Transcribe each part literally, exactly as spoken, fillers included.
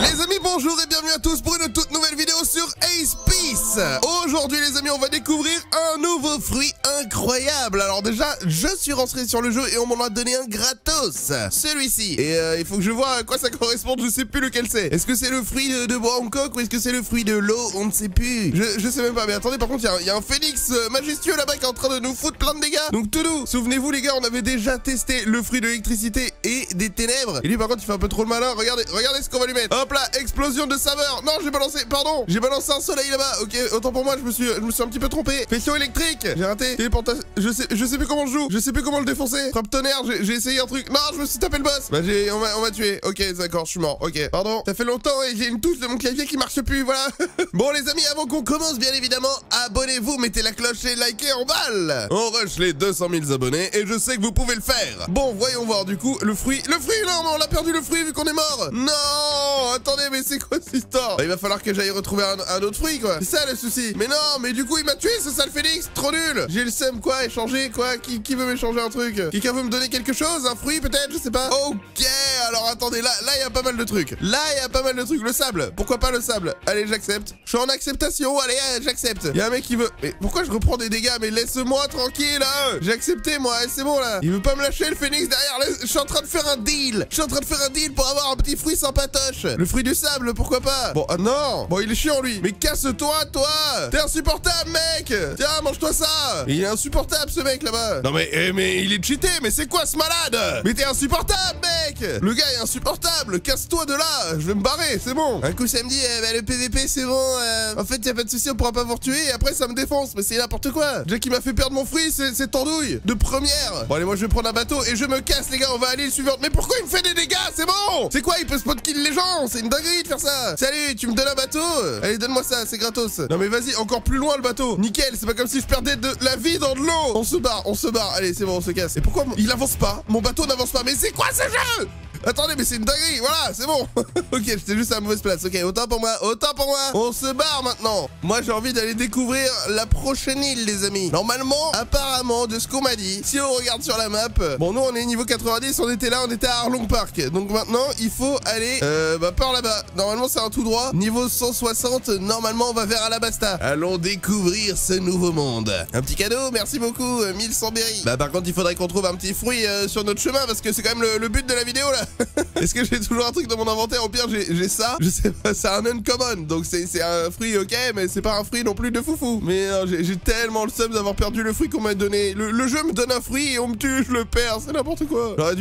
Les amis, bonjour et bienvenue à tous pour une toute nouvelle vidéo sur Ace Piece. Aujourd'hui les amis, on va découvrir un nouveau fruit incroyable. Alors déjà, je suis rentré sur le jeu et on m'en a donné un gratos, celui-ci. Et euh, il faut que je vois à quoi ça correspond, je sais plus lequel c'est. Est-ce que c'est le fruit de, de bois Hancock ou est-ce que c'est le fruit de l'eau? On ne sait plus, je, je sais même pas. Mais attendez, par contre, il y, y a un phénix majestueux là-bas qui est en train de nous foutre plein de dégâts. Donc tout doux, souvenez-vous les gars, on avait déjà testé le fruit de l'électricité et des ténèbres. Et lui par contre, il fait un peu trop le malin, regardez, regardez ce qu'on va lui mettre. Hop là, explosion de saveur. Non, j'ai balancé, pardon, j'ai balancé un soleil là-bas. Ok, autant pour moi, je me suis je me suis un petit peu trompé. Pression électrique, j'ai raté. Téléportation, je sais je sais plus comment je joue, je sais plus comment le défoncer. Frappe tonnerre, j'ai essayé un truc. Non, je me suis tapé le boss. Bah j'ai on m'a tué. Ok, d'accord, je suis mort. Ok, pardon. Ça fait longtemps et j'ai une touche de mon clavier qui marche plus, voilà. Bon les amis, avant qu'on commence, bien évidemment, abonnez-vous, mettez la cloche et likez en balle. On rush les deux cent mille abonnés et je sais que vous pouvez le faire. Bon, voyons voir du coup le fruit, le fruit non, non on a perdu le fruit vu qu'on est mort. Non. Attendez, mais c'est quoi cette histoire? Il va falloir que j'aille retrouver un, un autre fruit, quoi. C'est ça le souci. Mais non, mais du coup, il m'a tué, ce sale Phoenix. Trop nul. J'ai le seum, quoi. Échanger, quoi. Qui, qui veut m'échanger un truc? Quelqu'un veut me donner quelque chose? Un fruit, peut-être? Je sais pas. Ok, alors attendez. Là, là, il y a pas mal de trucs. Là, il y a pas mal de trucs. Le sable. Pourquoi pas le sable? Allez, j'accepte. Je suis en acceptation. Allez, j'accepte. Il y a un mec qui veut. Mais pourquoi je reprends des dégâts? Mais laisse-moi tranquille, hein. J'ai accepté, moi. C'est bon, là. Il veut pas me lâcher, le Phoenix. Derrière, je suis en train de faire un deal. Je suis en train de faire un deal pour avoir un petit fruit sympatoche. Le fruit du sable, pourquoi pas? Bon, ah non! Bon, il est chiant, lui! Mais casse-toi, toi! T'es insupportable, mec! Tiens, mange-toi ça! Il est insupportable, ce mec, là-bas! Non, mais, eh, mais il est cheaté! Mais c'est quoi, ce malade? Mais t'es insupportable, mec! Le gars est insupportable! Casse-toi de là! Je vais me barrer, c'est bon! Un coup, ça me dit, eh, bah, le P V P, c'est bon! Euh... En fait, y'a pas de soucis, on pourra pas vous tuer, et après, ça me défonce! Mais c'est n'importe quoi! Déjà qu'il m'a fait perdre mon fruit, c'est tendouille! De première! Bon, allez, moi, je vais prendre un bateau, et je me casse, les gars, on va aller le suivant! Mais pourquoi il me fait des dégâts? C'est bon! C'est quoi, il peut spot kill les gens? C'est une dinguerie de faire ça. Salut, tu me donnes un bateau? Allez, donne-moi ça, c'est gratos. Non mais vas-y, encore plus loin le bateau. Nickel, c'est pas comme si je perdais de la vie dans de l'eau. On se barre, on se barre. Allez, c'est bon, on se casse. Et pourquoi mon... il avance pas? Mon bateau n'avance pas. Mais c'est quoi ce jeu? Attendez, mais c'est une dinguerie, voilà, c'est bon. Ok, j'étais juste à la mauvaise place, ok, autant pour moi, autant pour moi. On se barre maintenant. Moi, j'ai envie d'aller découvrir la prochaine île, les amis. Normalement, apparemment, de ce qu'on m'a dit, si on regarde sur la map, bon, nous, on est niveau quatre-vingt-dix, on était là, on était à Arlong Park. Donc maintenant, il faut aller, euh, bah, par là-bas. Normalement, c'est un tout droit. Niveau cent soixante, normalement, on va vers Alabasta. Allons découvrir ce nouveau monde. Un petit cadeau, merci beaucoup, euh, mille cent berries. Bah, par contre, il faudrait qu'on trouve un petit fruit euh, sur notre chemin, parce que c'est quand même le, le but de la vidéo, là. Est-ce que j'ai toujours un truc dans mon inventaire? Au pire, j'ai ça. Je sais pas, c'est un uncommon. Donc, c'est un fruit, ok, mais c'est pas un fruit non plus de foufou. Mais j'ai tellement le seum d'avoir perdu le fruit qu'on m'a donné. Le, le jeu me donne un fruit et on me tue, je le perds. C'est n'importe quoi. J'aurais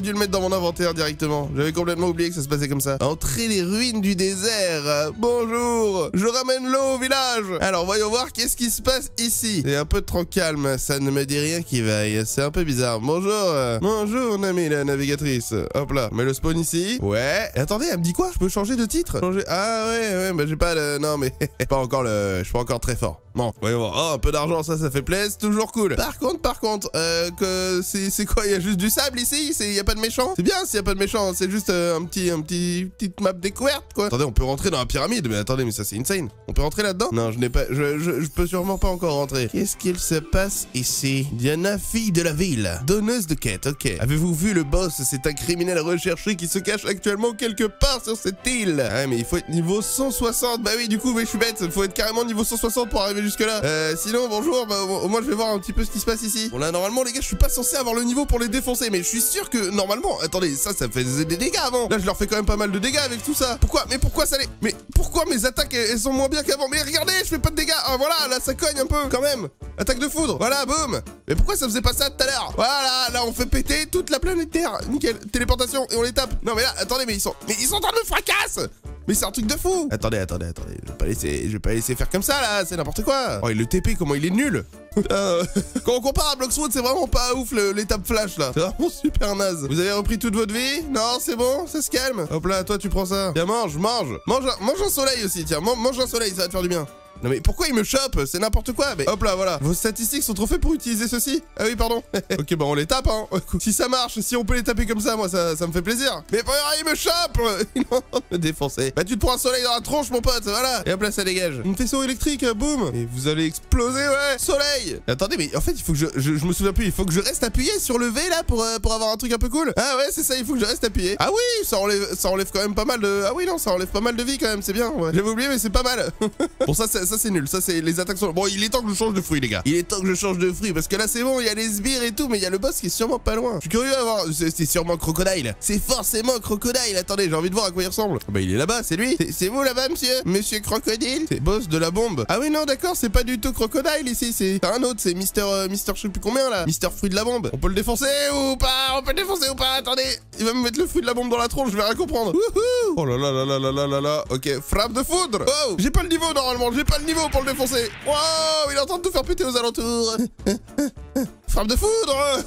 dû, dû le mettre dans mon inventaire directement. J'avais complètement oublié que ça se passait comme ça. Entrer les ruines du désert. Bonjour. Je ramène l'eau au village. Alors, voyons voir qu'est-ce qui se passe ici. C'est un peu trop calme. Ça ne me dit rien qui vaille. C'est un peu bizarre. Bonjour. Bonjour, mon ami, la navigatrice. Hop là, mets le spawn ici. Ouais. Et attendez, elle me dit quoi? Je peux changer de titre? Changer... Ah ouais, ouais, bah j'ai pas le... Non mais... pas encore le... Je suis pas encore très fort. Bon, voyons voir. Oh, un peu d'argent, ça, ça fait plaisir. Toujours cool. Par contre, par contre, euh, que c'est quoi? Il y a juste du sable ici? Il n'y a pas de méchant? C'est bien s'il n'y a pas de méchant. C'est juste euh, un petit... un petit... petite map découverte, quoi. Attendez, on peut rentrer dans la pyramide. Mais attendez, mais ça, c'est insane. On peut rentrer là-dedans? Non, je n'ai pas... Je, je, je peux sûrement pas encore rentrer. Qu'est-ce qu'il se passe ici? Diana, fille de la ville. Donneuse de quête, ok. Avez-vous vu le boss? C'est un criminel recherché qui se cache actuellement quelque part sur cette île. Ah mais il faut être niveau cent soixante. Bah oui, du coup, mais je suis bête. Il faut être carrément niveau cent soixante pour arriver jusque là. Euh, sinon, bonjour. Bah, au moins, je vais voir un petit peu ce qui se passe ici. Bon là, normalement, les gars, je suis pas censé avoir le niveau pour les défoncer, mais je suis sûr que normalement. Attendez, ça, ça fait des dégâts avant. Là, je leur fais quand même pas mal de dégâts avec tout ça. Pourquoi? Mais pourquoi ça les... Mais pourquoi mes attaques elles sont moins bien qu'avant? Mais regardez, je fais pas de dégâts. Ah voilà, là, ça cogne un peu quand même. Attaque de foudre. Voilà, boum. Mais pourquoi ça faisait pas ça tout à l'heure? Voilà, là, on fait péter toute la planète Terre. Nickel. Téléportation. Et on les tape. Non mais là, attendez, mais ils sont, mais ils sont en train de me fracasser. Mais c'est un truc de fou. Attendez, attendez, attendez. Je vais pas laisser, je vais pas laisser faire comme ça là. C'est n'importe quoi. Oh et le T P, comment il est nul. euh, quand on compare à BloxFood, c'est vraiment pas ouf l'étape flash là. C'est vraiment super naze. Vous avez repris toute votre vie? Non, c'est bon, ça se calme. Hop là, toi tu prends ça. Tiens, mange, mange, mange, un, mange un soleil aussi. Tiens, mange un soleil, ça va te faire du bien. Non mais pourquoi il me chope? C'est n'importe quoi. Mais hop là, voilà. Vos statistiques sont trop faites pour utiliser ceci. Ah oui, pardon. Ok, bah on les tape, hein. Si ça marche, si on peut les taper comme ça, moi, ça, ça me fait plaisir. Mais ah, il me chope. Il me défoncer. Bah tu te prends un soleil dans la tronche, mon pote. Voilà. Et hop là, ça dégage. Une faisceau électrique, boum. Et vous allez exploser, ouais. Soleil. Attendez, mais en fait, il faut que je, je, je me souviens plus. Il faut que je reste appuyé sur le V là pour, euh, pour avoir un truc un peu cool. Ah ouais, c'est ça. Il faut que je reste appuyé. Ah oui, ça enlève, ça enlève quand même pas mal de. Ah oui, non, ça enlève pas mal de vie quand même. C'est bien. Ouais. J'avais oublié, mais c'est pas mal. Bon, ça, ça, ça c'est nul. Ça, c'est les attaques sont. Bon, il est temps que je change de fruit, les gars. Il est temps que je change de fruit parce que là, c'est bon. Il y a les sbires et tout, mais il y a le boss qui est sûrement pas loin. Je suis curieux à voir. C'est sûrement Crocodile. C'est forcément Crocodile. Attendez, j'ai envie de voir à quoi il ressemble. Bah, il est là-bas, c'est lui. C'est vous là-bas, monsieur. Monsieur Crocodile. C'est boss de la bombe. Ah oui, non, d'accord, c'est pas du tout Crocodile ici. C'est un autre. C'est Mister, euh, Mister, je sais plus combien là. Mister Fruit de la bombe. On peut le défoncer ou pas? On peut le défoncer ou pas? Attendez, il va me mettre le fruit de la bombe dans la tronche. Je vais rien comprendre. Wouhou. Oh là là là là là là là là. Ok, frappe de foudre. Oh, j'ai pas le niveau normalement. J'ai pas le niveau pour le défoncer. Wow, il est en train de tout faire péter aux alentours. Frappe de foudre. Ah,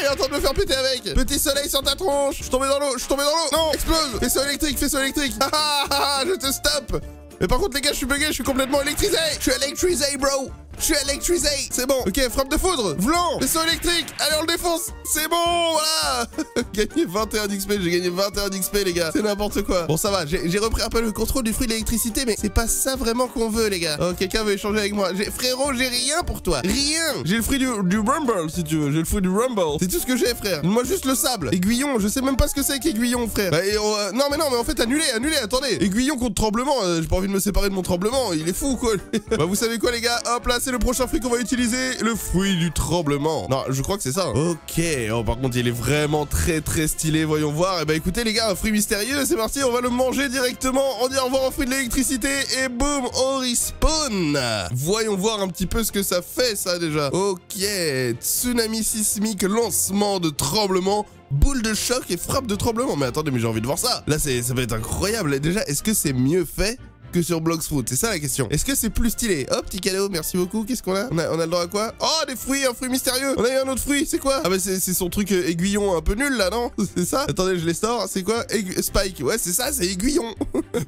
il est en train de me faire péter avec. Petit soleil sur ta tronche. Je suis tombé dans l'eau. Je suis tombé dans l'eau. Non, explose. Faisceau électrique, faisceau électrique. Ah ah ah, je te stoppe. Mais par contre, les gars, je suis bugué. Je suis complètement électrisé. Je suis électrisé, bro. Je suis électrisé. C'est bon. Ok, frappe de foudre. Vlan. Faisceau électrique. Allez, on le défonce. C'est bon. Voilà. Gagné vingt et un d'X P. J'ai gagné vingt et un d'X P, les gars. C'est n'importe quoi. Bon, ça va. J'ai repris un peu le contrôle du fruit de l'électricité, mais c'est pas ça vraiment qu'on veut, les gars. Oh, quelqu'un veut échanger avec moi. Frérot, j'ai rien pour toi. Rien. J'ai le fruit du, du Rumble, si tu veux. J'ai le fruit du Rumble. C'est tout ce que j'ai, frère. Moi, juste le sable. Aiguillon. Je sais même pas ce que c'est qu'aiguillon, frère. Et on, euh, non, mais non, mais en fait, annulé, annulé. Attendez. Aiguillon contre tremblement. Euh, j'ai pas envie de me séparer de mon tremblement. Il est fou, quoi. Bah, vous savez quoi, les gars? Hop là. C'est le prochain fruit qu'on va utiliser, le fruit du tremblement. Non, je crois que c'est ça. Ok, oh, par contre, il est vraiment très très stylé. Voyons voir. Et eh bah écoutez, les gars, un fruit mystérieux, c'est parti. On va le manger directement. On dit au revoir au fruit de l'électricité. Et boum, on respawn. Voyons voir un petit peu ce que ça fait, ça déjà. Ok, tsunami sismique, lancement de tremblement. Boule de choc et frappe de tremblement. Mais attendez, mais j'ai envie de voir ça. Là, ça va être incroyable. Déjà, est-ce que c'est mieux fait que sur BloxFood? C'est ça la question. Est-ce que c'est plus stylé? Hop, oh, petit cadeau, merci beaucoup. Qu'est-ce qu'on a, on a on a le droit à quoi? Oh, des fruits, un fruit mystérieux. On a eu un autre fruit, c'est quoi? Ah bah c'est son truc euh, aiguillon un peu nul là, non? C'est ça? Attendez, je les sors. C'est quoi? Aigu Spike. Ouais, c'est ça, c'est aiguillon.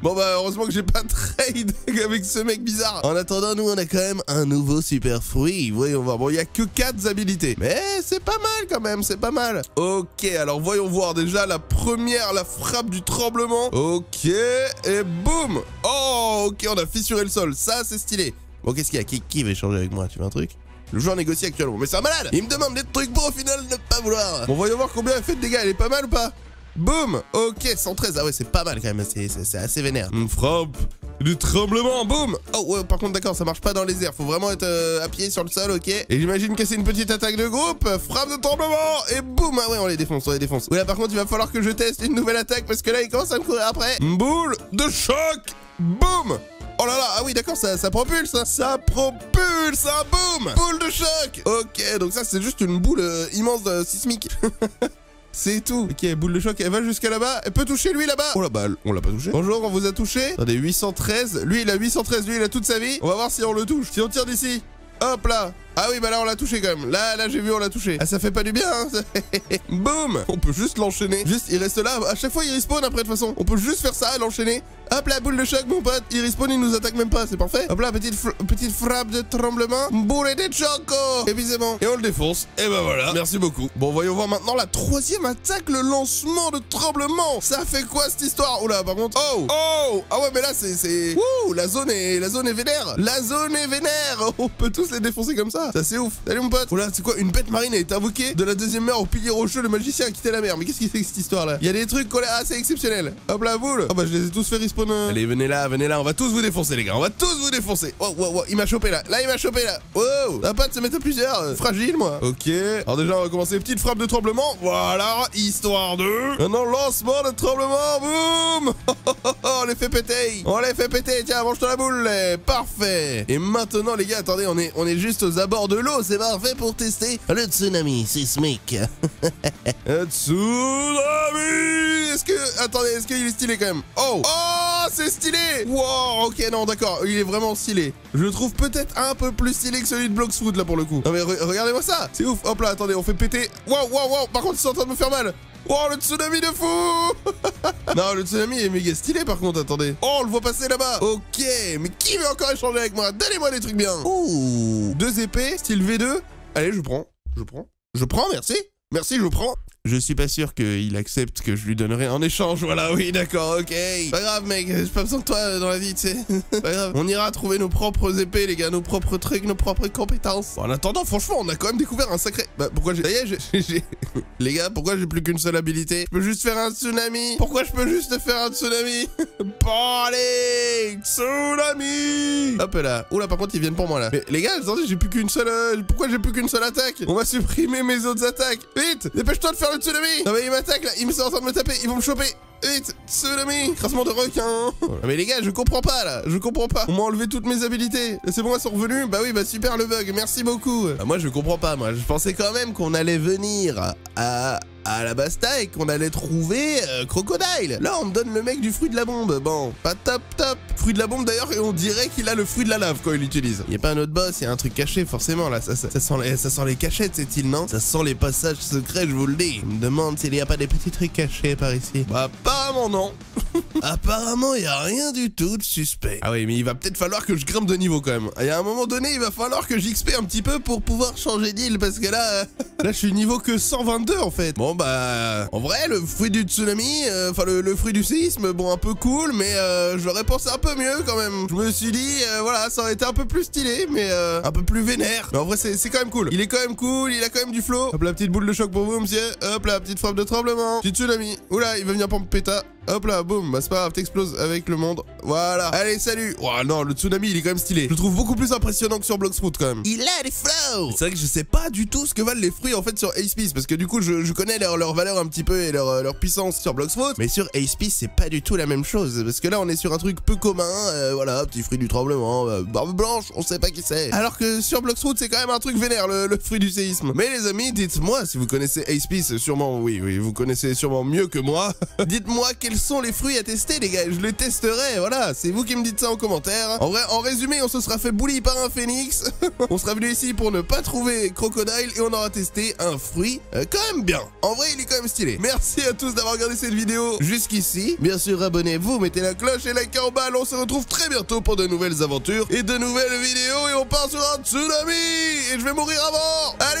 Bon bah heureusement que j'ai pas trade avec ce mec bizarre. En attendant, nous on a quand même un nouveau super fruit. Voyons voir. Bon, il y a que quatre habilités, mais c'est pas mal quand même, c'est pas mal. Ok, alors voyons voir déjà la première, la frappe du tremblement. Ok, et boum. Oh, oh, ok, on a fissuré le sol, ça c'est stylé. Bon, qu'est-ce qu'il y a? Qui, qui veut échanger avec moi? Tu veux un truc? Le joueur négocie actuellement. Mais c'est un malade. Il me demande des trucs pour au final ne pas vouloir. Bon, voyons voir combien elle fait de dégâts. Elle est pas mal ou pas? Boum. Ok, cent treize. Ah ouais, c'est pas mal quand même. C'est assez vénère. Une frappe du tremblement. Boum. Oh ouais, par contre, d'accord, ça marche pas dans les airs. Faut vraiment être euh, à pied sur le sol, ok. Et j'imagine que c'est une petite attaque de groupe. Frappe de tremblement. Et boum. Ah ouais, on les défonce, on les défonce. Ouais, là, par contre, il va falloir que je teste une nouvelle attaque parce que là, il commence à me courir après. Boule de choc. Boum. Oh là là, ah oui d'accord, ça, ça propulse, hein. Ça propulse, hein, boum. Boule de choc. Ok, donc ça c'est juste une boule euh, immense euh, sismique. C'est tout. Ok, boule de choc, elle va jusqu'à là-bas. Elle peut toucher lui là-bas. Oh là bah, on l'a pas touché. Bonjour, on vous a touché. Attendez, huit cent treize. Lui il a huit cent treize, lui il a toute sa vie. On va voir si on le touche. Si on tire d'ici. Hop là. Ah oui, bah là on l'a touché quand même. Là, là j'ai vu, on l'a touché. Ah, ça fait pas du bien, hein. Boum. On peut juste l'enchaîner. Juste, il reste là. À chaque fois, il respawn après de toute façon. On peut juste faire ça et l'enchaîner. Hop là, boule de choc, mon pote. Il respawn, il nous attaque même pas. C'est parfait. Hop là, petite, petite frappe de tremblement. Boule de choco. Évidemment. Et on le défonce. Et bah voilà. Merci beaucoup. Bon, voyons voir maintenant la troisième attaque, le lancement de tremblement. Ça fait quoi cette histoire? Oh là, par contre. Oh. Oh. Ah ouais, mais là, c'est. Ouh, la zone est la zone est vénère. La zone est vénère. On peut tous les défoncer comme ça. Ça c'est ouf. Allez mon pote. Oh là, c'est quoi? Une bête marine a été invoquée de la deuxième mer au pilier rocheux. Le magicien a quitté la mer. Mais qu'est-ce qui c'est que cette histoire là? Il y a des trucs qu'on a assez exceptionnels. Hop la boule. Oh bah je les ai tous fait respawn. Allez, venez là, venez là. On va tous vous défoncer les gars. On va tous vous défoncer. Oh, oh, oh. Il m'a chopé là. Là il m'a chopé là. Wow. Ça va pas de se mettre à plusieurs. Euh, fragile moi. Ok. Alors déjà on va commencer. Petite frappe de tremblement. Voilà. Histoire de. Maintenant lancement de tremblement. Boum. Oh, oh, oh, oh. On les fait péter. On les fait péter. Tiens, mange-toi la boule. Là. Parfait. Et maintenant les gars, attendez, on est, on est juste aux abords de l'eau, c'est parfait pour tester le tsunami sismique. Le tsunami. Est-ce que... Attendez, est-ce qu'il est stylé quand même? Oh. Oh, c'est stylé. Wow, ok, non, d'accord, il est vraiment stylé. Je le trouve peut-être un peu plus stylé que celui de BloxFood, là, pour le coup. Non, mais re regardez-moi ça. C'est ouf. Hop là, attendez, on fait péter. Waouh, waouh, waouh. Par contre, ils sont en train de me faire mal. Wow, le tsunami de fou. Non, le tsunami est méga stylé par contre, attendez. Oh, on le voit passer là-bas. Ok, mais qui veut encore échanger avec moi? Donnez-moi des trucs bien. Ouh, deux épées, style V deux. Allez, je prends, je prends, je prends, merci. Merci, je prends. Je suis pas sûr qu'il accepte que je lui donnerai en échange. Voilà, oui, d'accord, ok. Pas grave, mec, j'ai pas besoin de toi dans la vie, tu sais. Pas grave. On ira trouver nos propres épées, les gars, nos propres trucs, nos propres compétences. Bon, en attendant, franchement, on a quand même découvert un sacré... Bah, pourquoi j'ai... Ça y est, j'ai... Les gars, pourquoi j'ai plus qu'une seule habilité? Je peux juste faire un tsunami. Pourquoi je peux juste faire un tsunami? Bon, allez, tsunami. Hop là. Oula, par contre, ils viennent pour moi, là. Mais les gars, attendez, j'ai plus qu'une seule... Pourquoi j'ai plus qu'une seule attaque? On va supprimer mes autres attaques. Vite, dépêche-toi de faire le tsunami. Non mais ils m'attaquent là, ils me sont en train de me taper, ils vont me choper. Vite, tsunami, crassement de requin. Voilà. Mais les gars, je comprends pas là, je comprends pas. On m'a enlevé toutes mes habilités. C'est bon, elles sont revenues. Bah oui, bah super le bug, merci beaucoup. Bah, moi je comprends pas, moi je pensais quand même qu'on allait venir à... à Alabasta et qu'on allait trouver euh, Crocodile. Là, on me donne le mec du fruit de la bombe. Bon, pas top, top. Fruit de la bombe d'ailleurs, et on dirait qu'il a le fruit de la lave quand il l'utilise. Il n'y a pas un autre boss, il y a un truc caché forcément là. Ça, ça, ça, sent, les, ça sent les cachettes, cette île, non? Ça sent les passages secrets, je vous le dis. Je me demande s'il n'y a pas des petits trucs cachés par ici. Bah, apparemment non. Apparemment, il n'y a rien du tout de suspect. Ah oui, mais il va peut-être falloir que je grimpe de niveau quand même. Il y a un moment donné, il va falloir que j'X P un petit peu pour pouvoir changer d'île parce que là, euh, là, je suis niveau que cent vingt-deux en fait. Bon, bah, en vrai, le fruit du tsunami, enfin euh, le, le fruit du séisme, bon, un peu cool, mais euh, je l'aurais pensé un peu mieux quand même. Je me suis dit, euh, voilà, ça aurait été un peu plus stylé, mais euh, un peu plus vénère. Mais en vrai, c'est quand même cool. Il est quand même cool, il a quand même du flow. Hop, la petite boule de choc pour vous, monsieur. Hop, la petite frappe de tremblement. Petit tsunami. Oula, il va venir pour me péter. Hop là, boum, bah c'est pas grave, t'exploses avec le monde. Voilà, allez, salut. Oh non, le tsunami, il est quand même stylé. Je le trouve beaucoup plus impressionnant que sur Blox Fruit quand même. Il a les flows. C'est vrai que je sais pas du tout ce que valent les fruits en fait sur Ace Piece, parce que du coup, je, je connais leur, leur valeur un petit peu et leur, leur puissance sur Blox Fruit, mais sur Ace Piece, c'est pas du tout la même chose, parce que là, on est sur un truc peu commun. Euh, voilà, petit fruit du tremblement, euh, barbe blanche, on sait pas qui c'est. Alors que sur Blox Fruit, c'est quand même un truc vénère, le, le fruit du séisme. Mais les amis, dites-moi si vous connaissez Ace Piece, sûrement, oui, oui, vous connaissez sûrement mieux que moi. Dites-moi quel sont les fruits à tester, les gars, je les testerai. Voilà, c'est vous qui me dites ça en commentaire. En vrai, en résumé, on se sera fait bully par un phénix. On sera venu ici pour ne pas trouver Crocodile et on aura testé un fruit euh, quand même bien. En vrai, il est quand même stylé. Merci à tous d'avoir regardé cette vidéo jusqu'ici. Bien sûr, abonnez-vous, mettez la cloche et likez en bas. On se retrouve très bientôt pour de nouvelles aventures et de nouvelles vidéos, et on part sur un tsunami et je vais mourir avant. Allez.